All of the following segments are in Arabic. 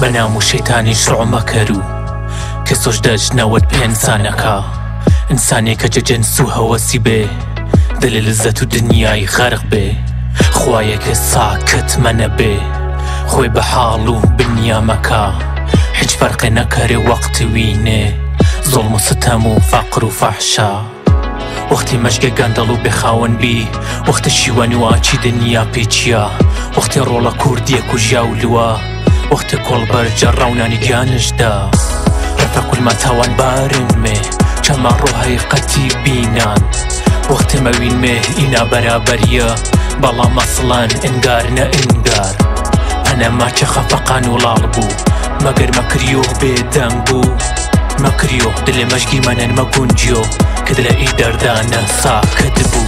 بنامو شیطانی شروع مکرو که سجدش نوت به انسانکا انسانی که جنسو هواسی به دل لذت و دنیای غرق به خوایه که ساکت منه به خوی به حالو بنیامکا هیچ فرق نکره وقت وینه ظلم و ستم و فقر و فحشا وقتی مشگه گندلو بخاون بی وقت شیوانی و آچی دنیا پیچیا وقت رولا کردیه کجاولوا وقت کل بر جراونانی گانش دا رفق المتوان بارنمه چما روحای قتی بینان وقت موینمه اینا برابریا بلا مصلان انگار نه انگار پنما چه خفقان و لالبو مگر مکریو بدنگو مکریو دل مشگی منن مگونجیو که دل ای دردانه ساکت بو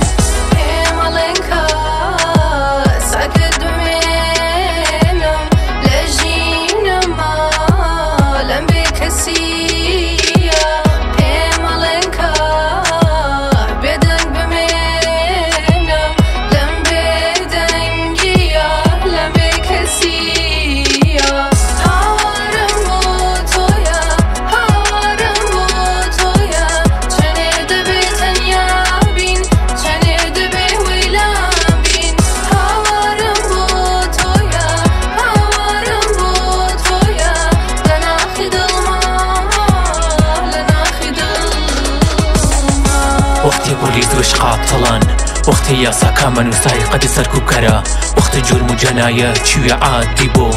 وقتی بولید وش قابطلان وقتی یاسا کامن و سایقت سرکو کرا وقتی جرم و جنایه چوی عادی بو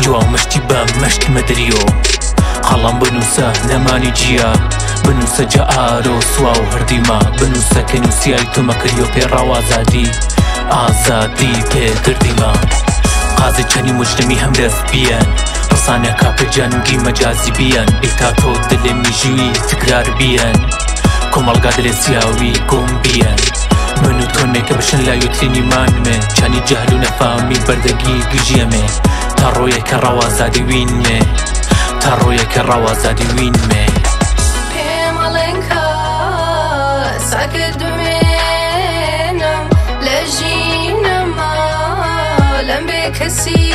جوا مشتی با مشت مدریو قلم بنوسه نمانی جیا بنوسه جا آرو سوا و هردیما بنوسه که نوسی ای تو مکریو پیرا و آزادی آزادی پیگردیما قاضی چنی مجرمی هم رست بیان رسانه کاپ جنگی مجازی بیان دیکتاتور دل میجوی تکرار بیان کمالگا دل سیاوی گم بیان منو تو نکه بشن لایو تلینی منمه چنی جهل و نفهمی بردگی گجیمه تا رویه که رو آزادی وینمه تا رویه که رو آزادی وینمه پیمالنکا ساکت دومینم لجینما لم بکسی